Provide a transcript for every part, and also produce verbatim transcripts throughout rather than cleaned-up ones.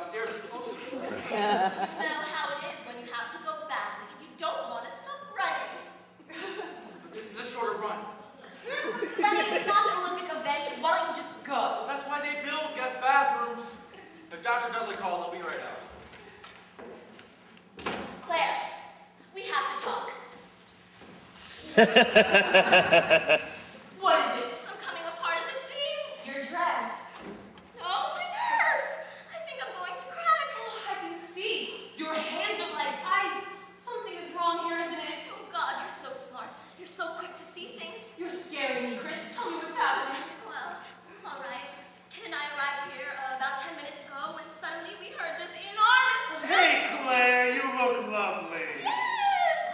downstairs is closer. You know how it is when you have to go badly. You don't want to stop running. But this is a shorter run. Lenny, it's not an Olympic event. Why don't you just go? Well, that's why they build guest bathrooms. If Doctor Dudley calls, I'll be right out. Claire, we have to talk. What is it? I'm coming apart at the seams. Your dress. Oh, my nerves. I think I'm going to crack. Oh, I can see. Your hands are like ice. Something is wrong here, isn't it? Oh, God, you're so smart. You're so quick to see things. You're scaring me, Chris. Tell me what's happening. Well, all right. Ken and I arrived here uh, about ten minutes ago when suddenly we heard this enormous... Hey, Claire, you look lovely. Yes! I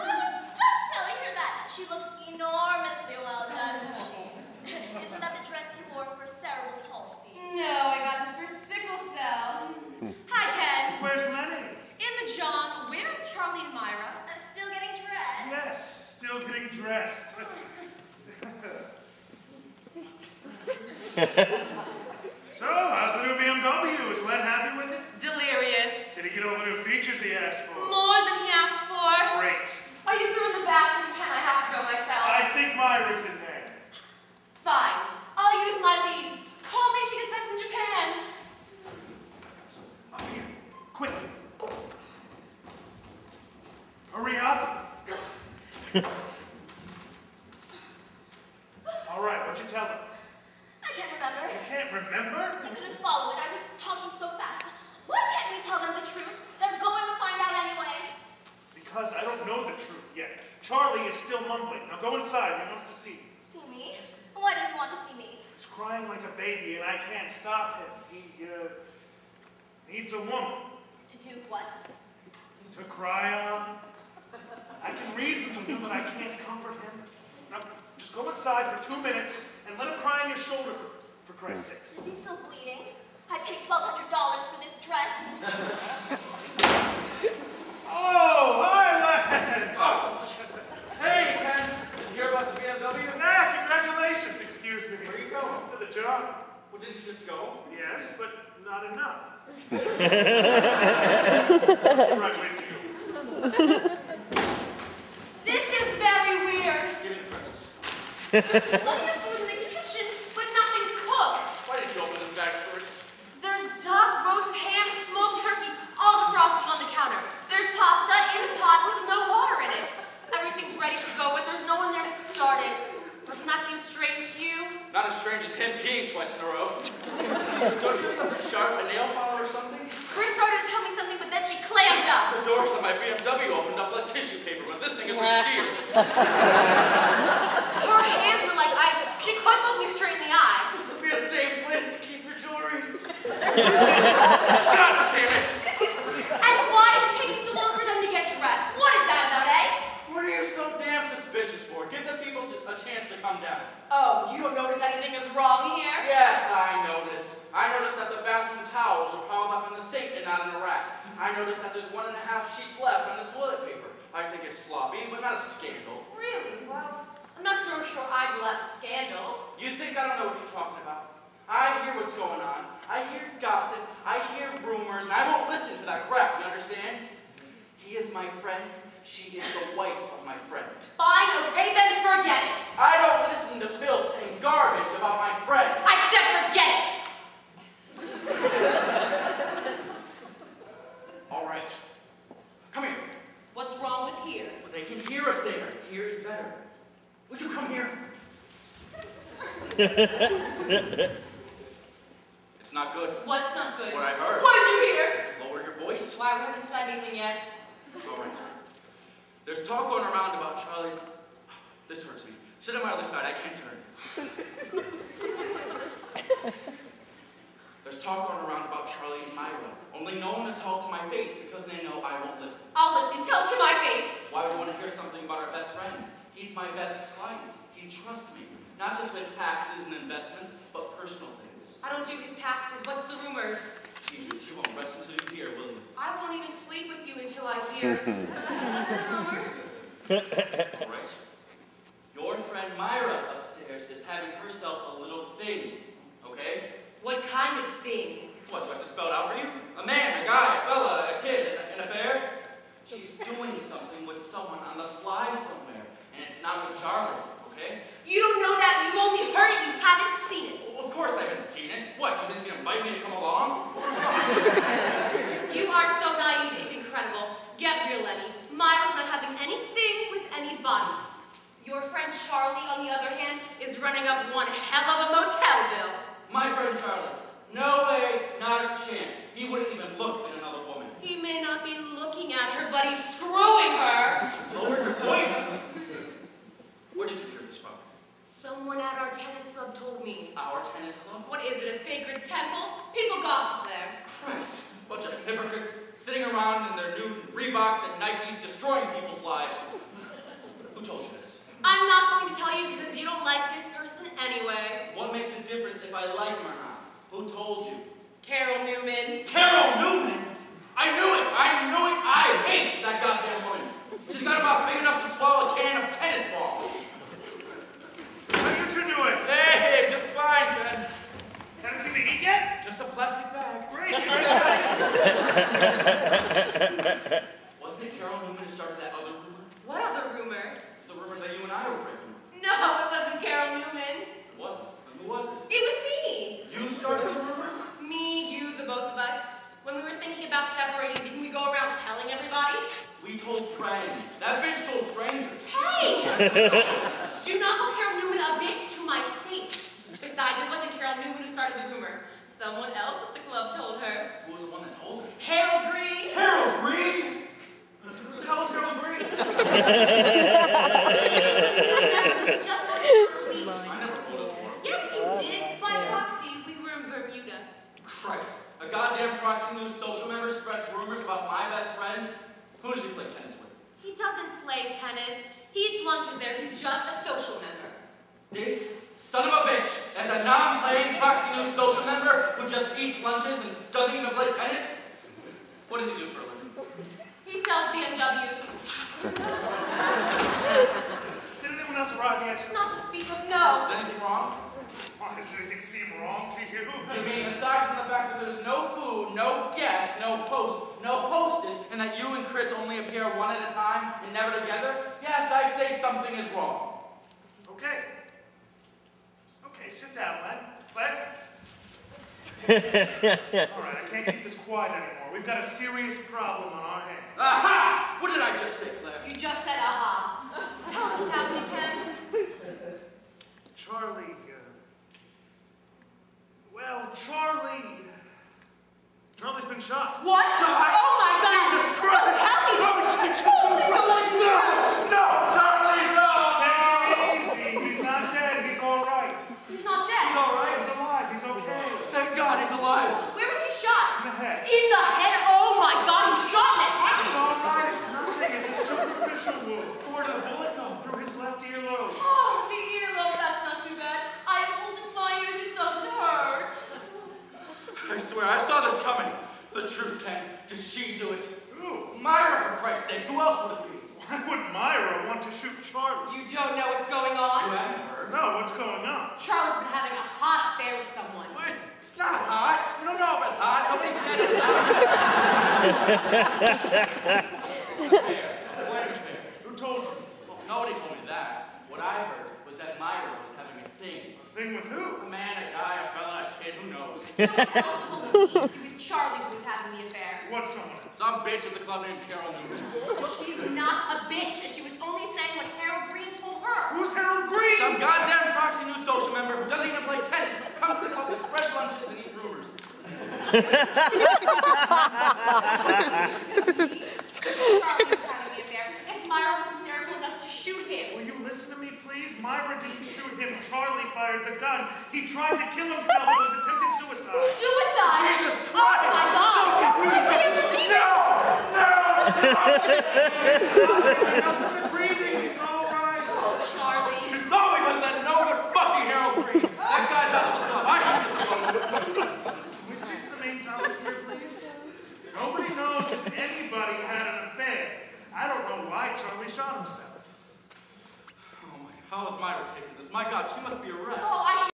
was just telling her that. She looks enormously well, doesn't she? Isn't that the dress you wore for cerebral palsy? No, I got this for sickle cell. Hi, Ken. Where's Lenny? In the John. Where's Charlie and Myra? Uh, still getting dressed. Yes, still getting dressed. So, how's the new B M W? Is Len happy with it? Delirious. Did he get all the new features he asked for? More than he asked for. Great. Are you through in the bathroom, Ken? I have to go myself. I think Myra's in there. Fine. I'll use my leads. Call me if she gets back from Japan. Up here. Quick. Hurry up. All right, what'd you tell her? I can't remember. You can't remember? I couldn't follow it. I was talking so fast. Why can't we tell them the truth? They're going to find out anyway. Because I don't know the truth yet. Charlie is still mumbling. Now go inside. He wants to see you. See me? Why does he want to see me? He's crying like a baby, and I can't stop him. He, uh, needs a woman. To do what? To cry on. I can reason with him, but I can't comfort him. Now, just go inside for two minutes and let him cry on your shoulder for, for Christ's sake. Is he still bleeding? I paid twelve hundred dollars for this dress. Oh, hi, lad. Oh. Hey, Ken. Did you hear about the B M W? Nah, congratulations. Excuse me. Where are you going? To the job. Well, didn't you just go? Yes, but not enough. I'll be right with you. This is very weird. Give me the presents. There's plenty of food in the kitchen, but nothing's cooked. Why didn't you open this bag first? There's duck, roast ham, smoked turkey, all the frosting on the counter. There's pasta in a pot with no water in it. Everything's ready to go, but there's no one there to start it. Doesn't that seem strange to you? Not as strange as him peeing twice in a row. Don't you have something sharp, a nail file or something? Chris started to tell me something, but then she clammed up. The doors on my B M W opened up like tissue paper, but this thing is from steel. Her hands were like ice. She couldn't look me straight in the eye. This would be a safe place to keep your jewelry. God damn it! And why is it taking so long for them to get dressed? What is that about, eh? What are you so damn suspicious for? Give the people a chance to come down. Oh, you don't notice anything is wrong here? Yes, I noticed. I noticed that the bathroom towels are piled up in the sink and not in the rack. I noticed that there's one and a half sheets left on the toilet paper. I think it's sloppy, but not a scandal. Really? Well, I'm not so sure I love scandal. You think I don't know what you're talking about? I hear what's going on. I hear gossip. I hear rumors, and I won't listen to that crap, you understand? He is my friend. She is the wife of my friend. Fine, okay, then forget it. I don't listen to filth and garbage about my friend. I said forget it. All right. Come here. What's wrong with here? Well, they can hear us there. Here is better. Would you come here? It's not good. What's not good? What I heard. What did you hear? Lower your voice. Why, we haven't said anything yet. All right. There's talk going around about Charlie. This hurts me. Sit on my other side. I can't turn. There's talk going around about Charlie and Myra. Only no one to tell to my face because they know I won't listen. I'll listen. Tell it to my face. Why would I want to hear something about our best friends? He's my best client. He trusts me, not just with taxes and investments, but personal things. I don't do his taxes. What's the rumors? Jesus, you won't rest until you hear, will you? I won't even sleep with you until I hear. What's the rumors? All right. Your friend Myra upstairs is having herself a little thing, okay? What kind of thing? What, do I have to spell it out for you? A man, a guy, a fella, a kid, an, an affair? She's doing something with someone on the sly somewhere, and it's not with Charlotte, okay? You don't know that. You've only heard it. You haven't seen it. Well, of course I haven't seen it. What, do you think you're going to invite me to come along? You are so naive. It's incredible. Get real, Lenny. Myra's not having anything with anybody. Your friend Charlie, on the other hand, is running up one hell of a motel bill. My friend Charlie. No way, not a chance. He wouldn't even look at another woman. He may not be looking at her, but he's screwing her. Lower your voice. Where did you hear this from? Someone at our tennis club told me. Our tennis club? What is it, a sacred temple? People gossip there. Christ, a bunch of hypocrites sitting around in their new Reeboks and Nikes destroying people's lives. Who told you this? I'm not going to tell you because you don't like this person anyway. What makes a difference if I like him or not? Who told you? Carol Newman. Carol Newman? I knew it! I knew it! I hate that goddamn woman. She's got about big enough to swallow a can of tennis balls. How are you two doing? Hey, just fine, man. Got anything to eat yet? Just a plastic bag. Great. Wasn't it Carol Newman who started that other rumor? What other rumor? The rumor that you and I were breaking. No, it wasn't Carol Newman. It wasn't. Who was it? It was me. You started the rumor? Me, you, the both of us. When we were thinking about separating, didn't we go around telling everybody? We told friends. That bitch told strangers. Hey! Do not compare Newman a bitch to my face. Besides, it wasn't Carol Newman who started the rumor. Someone else at the club told her. Who was the one that told her? Harold Green. Harold Green? Who the hell was Harold Green? Remember, it was just like last week. I never told it. Yes, you did. By proxy, we were in Bermuda. Christ. A goddamn proxy news social member spreads rumors about my best friend. Who does he play tennis with? He doesn't play tennis. He eats lunches there. He's just a social member. This son of a bitch is a non-playing proxy news social member who just eats lunches and doesn't even play tennis? What does he do for a living? He sells B M Ws. Did anyone else arrive yet? Not to speak of, no. Is anything wrong? Why does anything seem wrong to you? I mean, aside from the fact that there's no food, no guests, no host, no hostess, and that you and Chris only appear one at a time and never together, yes, I'd say something is wrong. Okay. Okay, sit down, lad. Lad? All right, I can't keep this quiet anymore. We've got a serious problem on our hands. Aha! What did I just say, Claire? You just said aha. Tell us what's happening, Ken. Charlie, uh, well, Charlie, Charlie's been shot. What? Shot? Oh my God! Jesus Christ! Tell me this! Oh, please don't let me go! No! Charlie, no! Take it easy. He's not dead. He's all right. He's not dead. He's all right. He's alive. He's okay. Thank God he's alive. Where was he shot? In the head. In the head? Oh my God! He shot in the head. It's all right. It's nothing. It's a superficial wound. Where did the bullet go? Through his left earlobe. Oh, the earlobe. That's not too bad. I have holes in my ears. It doesn't hurt. I swear, I saw this coming. The truth, Ken. Did she do it? Who? Myra, for Christ's sake. Who else would it be? Why would Myra want to shoot Charlie? You don't know what's going on? You haven't heard? No, what's going on? Charlie's been having a hot affair with someone. What? It's not hot. You don't know if it's hot. Nobody's said it's hot. Who told you? Well, nobody told me that. What I heard was that Myra was having a thing. A thing with who? A man, a guy, a fella, a kid, who knows? Someone else told me it was Charlie who was having the affair. What someone? Some bitch at the club named Carol Newman. She's not a bitch, and she was only saying what Harold Green told her. Who's Harold Green? Some goddamn proxy news social member who doesn't even play tennis, comes to the club to spread lunches and eat rumors. Charlie was having the affair. If Myra was hysterical enough to shoot him. Will you listen to me, please? Myra didn't shoot him. Charlie fired the gun. He tried to kill himself. It was attempted suicide. Suicide? Jesus Christ! Oh my God! No! I can't believe it! No! No! It's not breathing. It's all right. Oh, Charlie. It's always was that no one fucking Harold Green. That guy's out of the club. I should be the club. Can we stick to the main topic here, please? Nobody knows if anybody had an affair. I don't know why Charlie shot himself. Oh my God, how is Myra taking this? My God, she must be a wreck. Oh, I